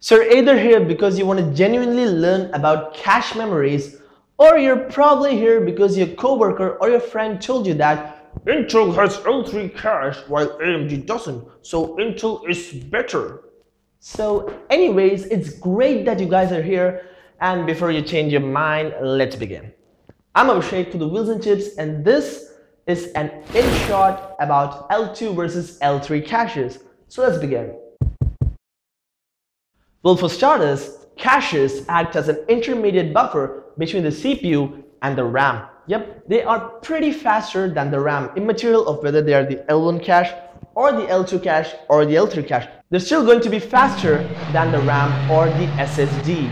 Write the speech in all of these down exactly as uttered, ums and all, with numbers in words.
So you're either here because you want to genuinely learn about cache memories, or you're probably here because your coworker or your friend told you that Intel has L three cache while A M D doesn't, so Intel is better. So anyways, it's great that you guys are here, and before you change your mind, let's begin. I'm Abhishek to the Wheels and Chips, and this is an in-shot about L two versus L three caches. So let's begin. Well, for starters, caches act as an intermediate buffer between the C P U and the RAM. Yep, they are pretty faster than the RAM, immaterial of whether they are the L one cache or the L two cache or the L three cache. They're still going to be faster than the RAM or the S S D.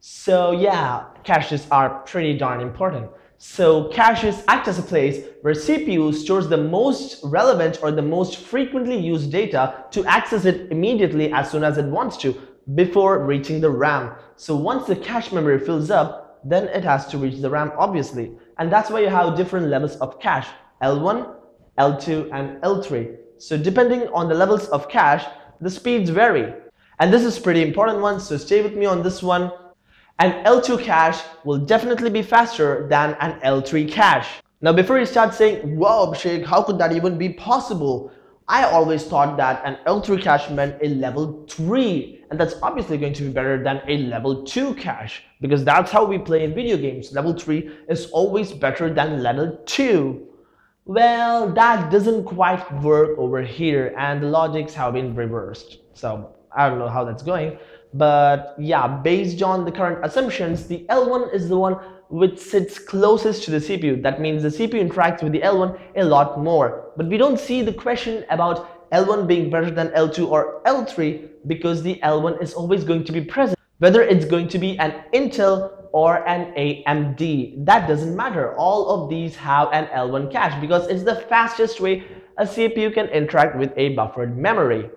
So yeah, caches are pretty darn important. So caches act as a place where C P U stores the most relevant or the most frequently used data to access it immediately as soon as it wants to, before reaching the RAM. So once the cache memory fills up, then it has to reach the RAM, obviously. And that's why you have different levels of cache, L one, L two, and L three. So depending on the levels of cache, the speeds vary. And this is a pretty important one, so stay with me on this one. An L two cache will definitely be faster than an L three cache. Now before you start saying, wow Abhishek, how could that even be possible? I always thought that an L three cache meant a level three, and that's obviously going to be better than a level two cache, because that's how we play in video games. Level three is always better than level two. Well, that doesn't quite work over here, and the logics have been reversed. So I don't know how that's going. But yeah, based on the current assumptions, the L one is the one which sits closest to the C P U. That means the C P U interacts with the L one a lot more. But we don't see the question about L one being better than L two or L three, because the L one is always going to be present. Whether it's going to be an Intel or an A M D, that doesn't matter. All of these have an L one cache because it's the fastest way a C P U can interact with a buffered memory.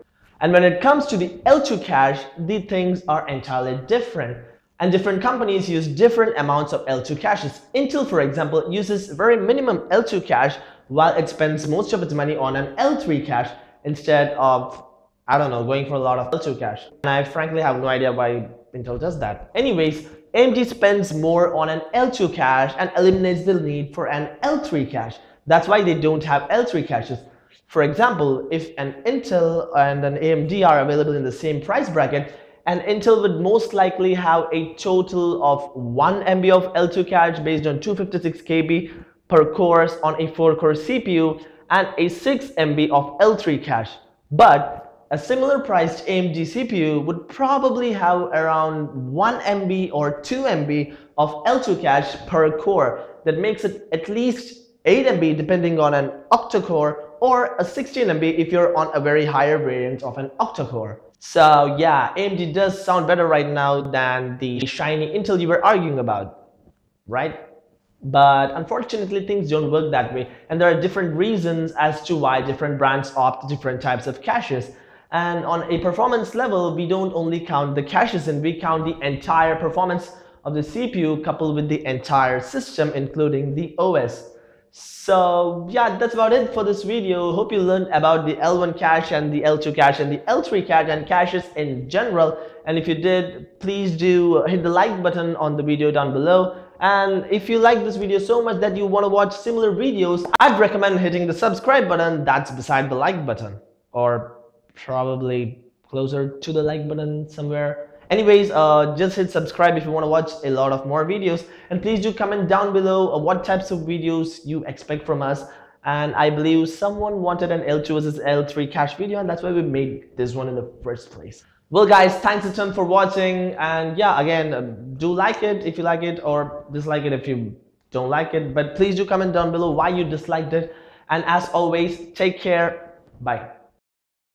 And when it comes to the L two cache, the things are entirely different. And different companies use different amounts of L two caches. Intel, for example, uses very minimum L two cache, while it spends most of its money on an L three cache instead of, I don't know, going for a lot of L two cache. And I frankly have no idea why Intel does that. Anyways, A M D spends more on an L two cache and eliminates the need for an L three cache. That's why they don't have L three caches. For example, if an Intel and an A M D are available in the same price bracket, an Intel would most likely have a total of one M B of L two cache based on two hundred fifty-six K B per cores on a four core C P U and a six M B of L three cache. But a similar priced A M D C P U would probably have around one M B or two M B of L two cache per core. That makes it at least eight M B depending on an octa-core, or a sixteen M B if you're on a very higher variant of an octa-core. So yeah, A M D does sound better right now than the shiny Intel you were arguing about, right? But unfortunately, things don't work that way, and there are different reasons as to why different brands opt different types of caches. And on a performance level, we don't only count the caches, and we count the entire performance of the C P U coupled with the entire system, including the O S. So yeah, that's about it for this video. Hope you learned about the L one cache and the L two cache and the L three cache and caches in general. And if you did, please do hit the like button on the video down below. And if you like this video so much that you want to watch similar videos, I'd recommend hitting the subscribe button that's beside the like button, or probably closer to the like button somewhere. Anyways, uh, just hit subscribe if you want to watch a lot of more videos, and please do comment down below what types of videos you expect from us. And I believe someone wanted an L two versus L three cache video, and that's why we made this one in the first place. Well guys, thanks a ton for watching, and yeah, again, um, do like it if you like it, or dislike it if you don't like it, but please do comment down below why you disliked it. And as always, take care, bye.